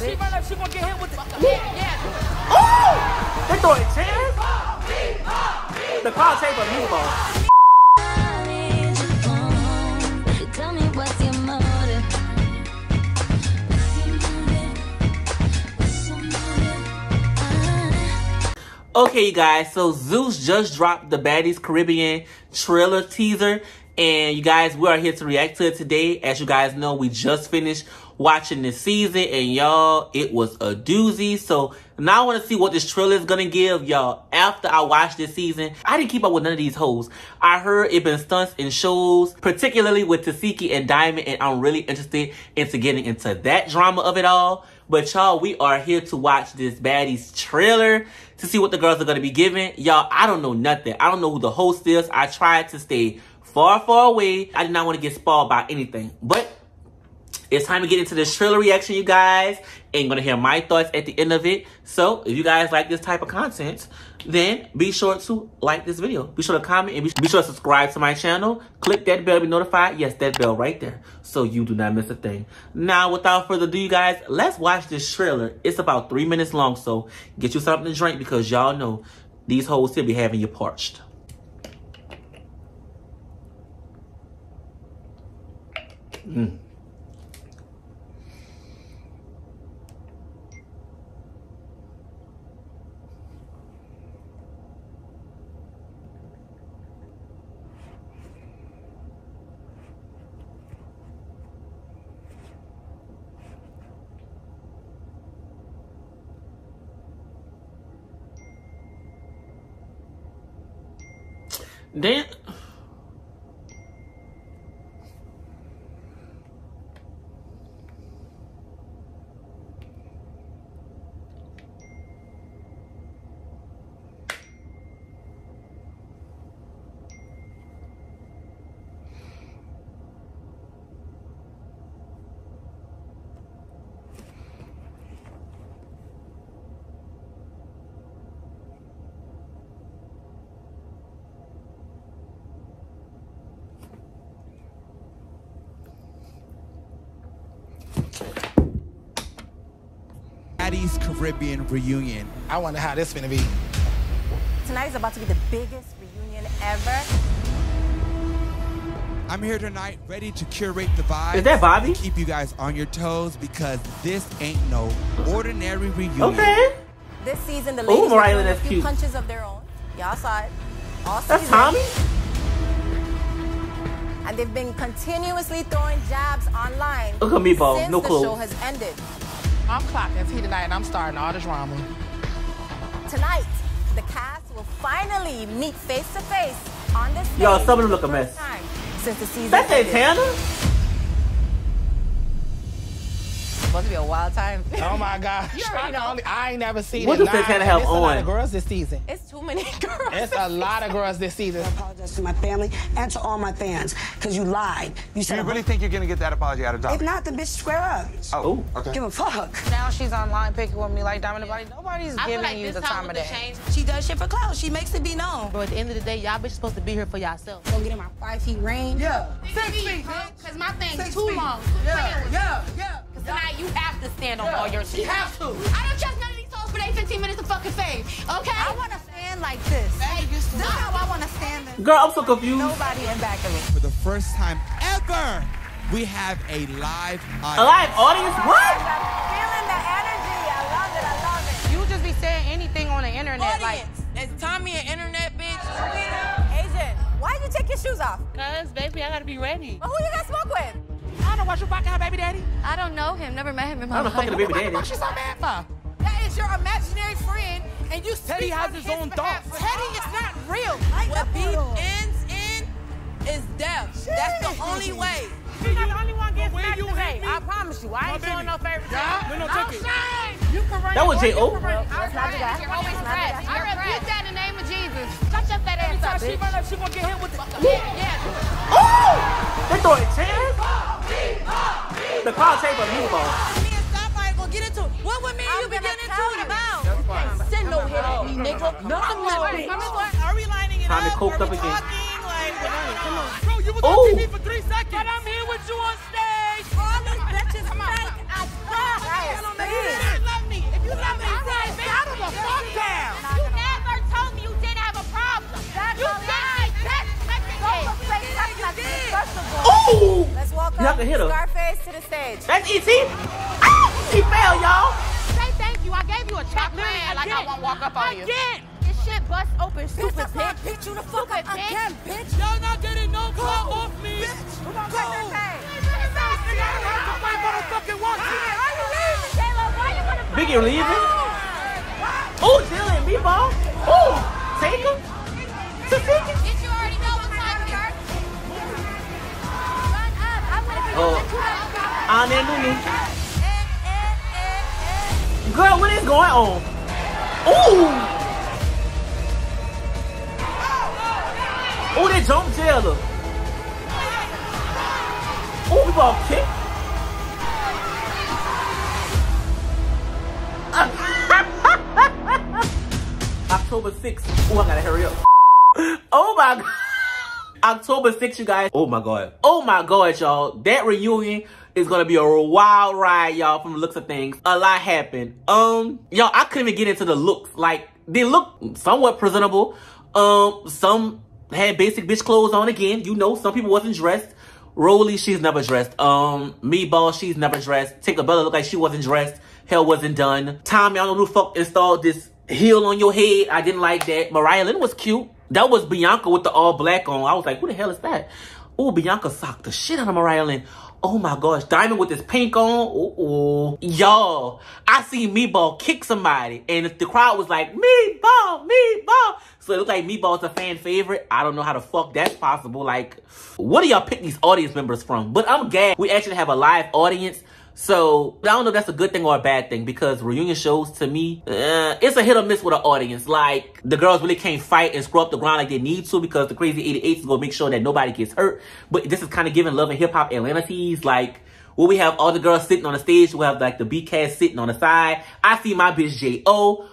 left, bitch. She right left, she gonna get hit with the... Yeah, yeah. Oh! They throwing chairs? The crowd tape of Meatball. Okay, you guys, so Zeus just dropped the Baddies Caribbean trailer teaser, and you guys, we are here to react to it today. As you guys know, we just finished watching this season, and y'all, it was a doozy. So now I want to see what this trailer is gonna give, y'all. After I watched this season, I didn't keep up with none of these hoes. I heard it been stunts and shows, particularly with Tesehki and Diamond, and I'm really interested into getting into that drama of it all. But y'all, we are here to watch this Baddies trailer to see what the girls are going to be giving. Y'all, I don't know nothing. I don't know who the host is. I tried to stay far, far away. I did not want to get spoiled by anything. But it's time to get into this trailer reaction, you guys. And you're going to hear my thoughts at the end of it. So if you guys like this type of content, then be sure to like this video. Be sure to comment and be sure to subscribe to my channel. Click that bell to be notified. Yes, that bell right there. So you do not miss a thing. Now, without further ado, you guys, let's watch this trailer. It's about 3 minutes long, so get you something to drink because y'all know these hoes still be having you parched. Damn. Baddies Caribbean reunion. I wonder how this is gonna be. Tonight's about to be the biggest reunion ever. I'm here tonight, ready to curate the vibe. Is that Bobby? Keep you guys on your toes because this ain't no ordinary reunion. Okay. This season, the ladies had a few punches of their own. Y'all saw it. All season. That's Tommy. And they've been continuously throwing jabs online. Look at Meatball. Since the show has ended. I'm clocked as he tonight, and I'm starting all the drama. Tonight, the cast will finally meet face to face on this stage. Yo, some of them look a mess. Since the season ended. It's supposed to be a wild time. Oh my gosh! I ain't never seen it. What does Santana have on? It's a lot of girls this season. It's too many girls. It's a lot of girls this season. I apologize to my family and to all my fans because you lied. You said. Do you really think you're gonna get that apology out of Diamond? If not, the bitch square up. Oh, okay. Give a fuck. Now she's online picking with me like Diamond the Body. Nobody's giving you the time of day. She does shit for clout. She makes it be known. But at the end of the day, y'all bitch supposed to be here for y'allself. Go get in my 5 feet range. Yeah. 6 feet, because my thing's too long. Yeah. Tonight, you have to stand on all your shit. You have to. I don't trust none of these souls for their 15 minutes of fucking fame, okay? I want to stand like this. This is how I want to stand. Girl, I'm so confused. Nobody in back of me. For the first time ever, we have a live audience. A live audience? What? I'm feeling the energy. I love it. I love it. You just be saying anything on the internet. Audience. Like, is Tommy an internet bitch? Asian, why'd you take your shoes off? Because, baby, I got to be ready. Well, who you got to smoke with? I don't watch you fucking her baby daddy. I don't know him. Never met him in my life. I'm fucking baby daddy. What the fuck she's so mad for? That is your imaginary friend, and you Teddy has his own thoughts. Teddy is not real. What beef ends in is death. That's the only way. She's not the only one getting smacked today. I promise you. I ain't showing no favorites. I'm ashamed. You can run. That was J.O. That's not the guy. I rebuke that in the name of Jesus. Shut your fat ass up, bitch. Every time she run up, she gonna get hit with the... Yeah. Oh! They throwing chairs? The crowd tape of Meatball. Me and Sapphire gonna get into it. What would me and you be getting into it about? Send no hit at me, nigga. Nothing like that. Are we lining it up? Are we talking? Like, come on. Bro, you was on TV for 3 seconds. But I'm here with you on stage. All these bitches fake. I swear. Oh! Let's welcome Scarface to the stage. That's easy. Ah! He fell, y'all. Say thank you. I gave you a check, man. Like I won't walk up on you. Again. This shit bust open, stupid bitch. Bitch, you the fuck up again, bitch. Y'all not getting no car off me. Bitch, come on, go. Biggie leaving? Oh, Dylan, Meatball. Oh, take him. Did you already know what time we are? Run up. I'm gonna be girl, what is going on? Ooh. Ooh, they jumped together. Ooh, we about kicked. October 6th. Oh, I gotta hurry up. Oh my god. October 6th, you guys. Oh my god. Oh my god, y'all. That reunion is gonna be a wild ride, y'all, from the looks of things. A lot happened. Y'all, I couldn't even get into the looks. Like, they look somewhat presentable. Some had basic bitch clothes on again. You know, some people wasn't dressed. Roly, she's never dressed. Meatball, she's never dressed. Tickabella looked like she wasn't dressed. Hell wasn't done. Tommy, I don't know who the fuck installed this heel on your head. I didn't like that. Mariah Lynn was cute. That was Bianca with the all black on. I was like, who the hell is that? Oh, Bianca socked the shit out of Mariah Lynn. Oh my gosh. Diamond with his pink on. Uh-oh. Y'all, I seen Meatball kick somebody. And the crowd was like, Meatball, Meatball. So it looked like Meatball's a fan favorite. I don't know how the fuck that's possible. Like, what do y'all pick these audience members from? But I'm glad we actually have a live audience. So, I don't know if that's a good thing or a bad thing, because reunion shows, to me, it's a hit or miss with an audience. Like, the girls really can't fight and screw up the ground like they need to, because the Crazy 88 is going to make sure that nobody gets hurt. But this is kind of giving Love and Hip Hop Atlanta tease. Like, where we have all the girls sitting on the stage, we have, like, the B-Cast sitting on the side. I see my bitch J.O.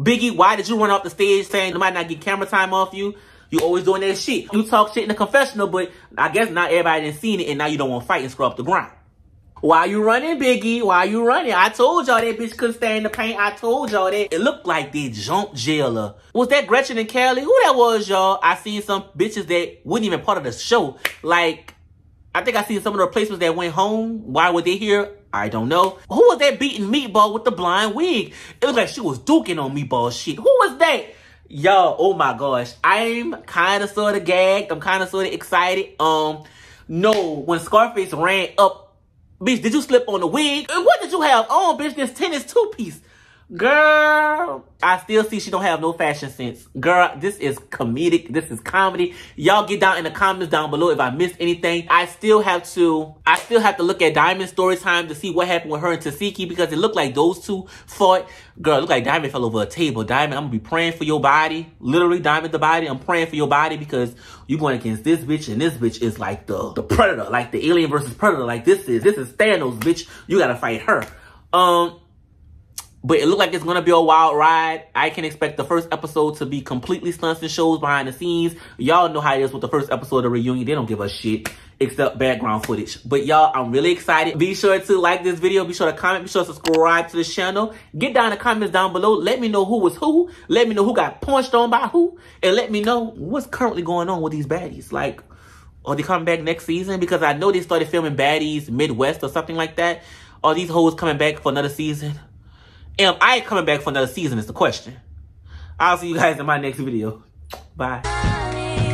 Biggie, why did you run off the stage saying they might not get camera time off you? You always doing that shit. You talk shit in the confessional, but I guess not everybody done seen it, and now you don't want to fight and screw up the ground. Why you running, Biggie? Why you running? I told y'all that bitch couldn't stay in the paint. I told y'all that. It looked like they jumped jailer. Was that Gretchen and Kelly? Who that was, y'all? I seen some bitches that weren't even part of the show. Like, I think I seen some of the replacements that went home. Why were they here? I don't know. Who was that beating Meatball with the blind wig? It was like she was duking on Meatball shit. Who was that? Y'all, oh my gosh. I'm kind of sort of gagged. I'm kind of sort of excited. No, when Scarface ran up, bitch, did you slip on the wig? And what did you have on, bitch? This tennis two-piece. Girl, I still see she don't have no fashion sense. Girl, this is comedic. This is comedy. Y'all get down in the comments down below if I missed anything. I still have to look at Diamond's story time to see what happened with her and Tesehki, because it looked like those two fought. Girl, it looked like Diamond fell over a table. Diamond, I'm going to be praying for your body. Literally, Diamond the Body, I'm praying for your body, because you're going against this bitch, and this bitch is like the predator, like the alien versus predator. Like this is Thanos, bitch. You got to fight her. But it looked like it's going to be a wild ride. I can expect the first episode to be completely stunts and shows behind the scenes. Y'all know how it is with the first episode of the reunion. They don't give a shit except background footage. But y'all, I'm really excited. Be sure to like this video. Be sure to comment. Be sure to subscribe to this channel. Get down in the comments down below. Let me know who was who. Let me know who got punched on by who. And let me know what's currently going on with these baddies. Like, are they coming back next season? Because I know they started filming Baddies Midwest or something like that. Are these hoes coming back for another season? Am I coming back for another season is the question. I'll see you guys in my next video. Bye.